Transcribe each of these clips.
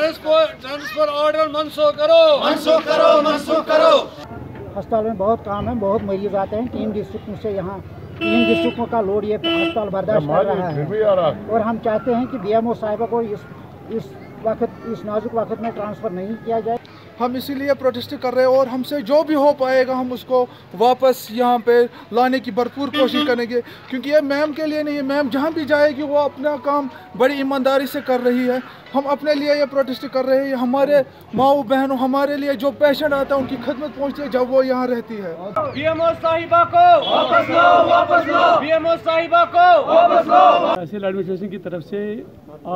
Transfer order मंजूर करो, मंजूर करो, मंजूर करो। अस्पताल में बहुत काम है, बहुत मरीज आते हैं। 3 डिस्ट्रिक्टों से यहाँ 3 डिस्ट्रिक्टों का लोड ये अस्पताल बर्दाश्त कर रहा है और हम चाहते हैं कि BMO साहिबा को इस वक्त, इस नाजुक वक्त में ट्रांसफ़र नहीं किया जाए। हम इसीलिए प्रोटेस्ट कर रहे हैं और हमसे जो भी हो पाएगा हम उसको वापस यहाँ पे लाने की भरपूर कोशिश करेंगे, क्योंकि ये मैम के लिए नहीं है। मैम जहाँ भी जाएगी वो अपना काम बड़ी ईमानदारी से कर रही है। हम अपने लिए ये प्रोटेस्ट कर रहे हैं, हमारे माओ बहनों, हमारे लिए जो पेशेंट आता है उनकी खदमत पहुँचती है जब वो यहाँ रहती है। BMO साहिबा को वापस लो, वापस लो। BMO साहिबा को वापस लो। ऐसे एडमिनिस्ट्रेशन की तरफ से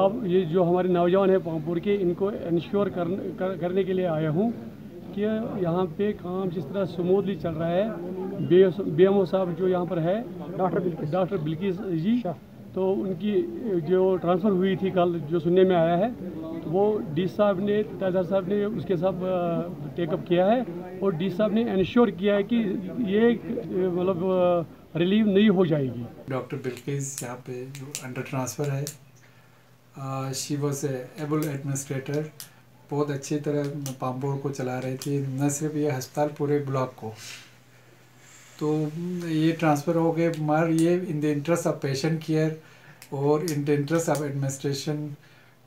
आप ये जो हमारे नौजवान हैं पांपोर के, इनको इंश्योर करने के लिए आया हूँ कि यहाँ पे काम जिस तरह स्मूथली चल रहा है। BMO साहब जो यहाँ पर है डॉक्टर बिल्कीस जी, तो उनकी जो ट्रांसफ़र हुई थी कल, जो सुनने में आया है, तो वो डी साहब ने, ताजदार साहब ने उसके साथ टेकअप किया है और डी साहब ने इंश्योर किया है कि ये मतलब रिलीव नहीं हो जाएगी। डॉक्टर बिल्कीस यहाँ पे अंडर ट्रांसफ़र है, शी वॉज एबल एडमिनिस्ट्रेटर, बहुत अच्छी तरह पांपोर को चला रही थी, न सिर्फ ये अस्पताल पूरे ब्लॉक को। तो ये ट्रांसफ़र हो गए, मगर ये in the interest of patient care और in the interest of administration,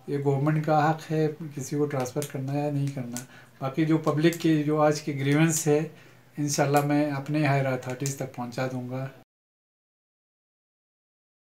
ये गवर्नमेंट का हक है किसी को ट्रांसफ़र करना या नहीं करना। बाकी जो पब्लिक की जो आज की ग्रीवेंस है, इंशाल्लाह मैं अपने हायर अथॉरिटीज़ तक पहुंचा दूंगा।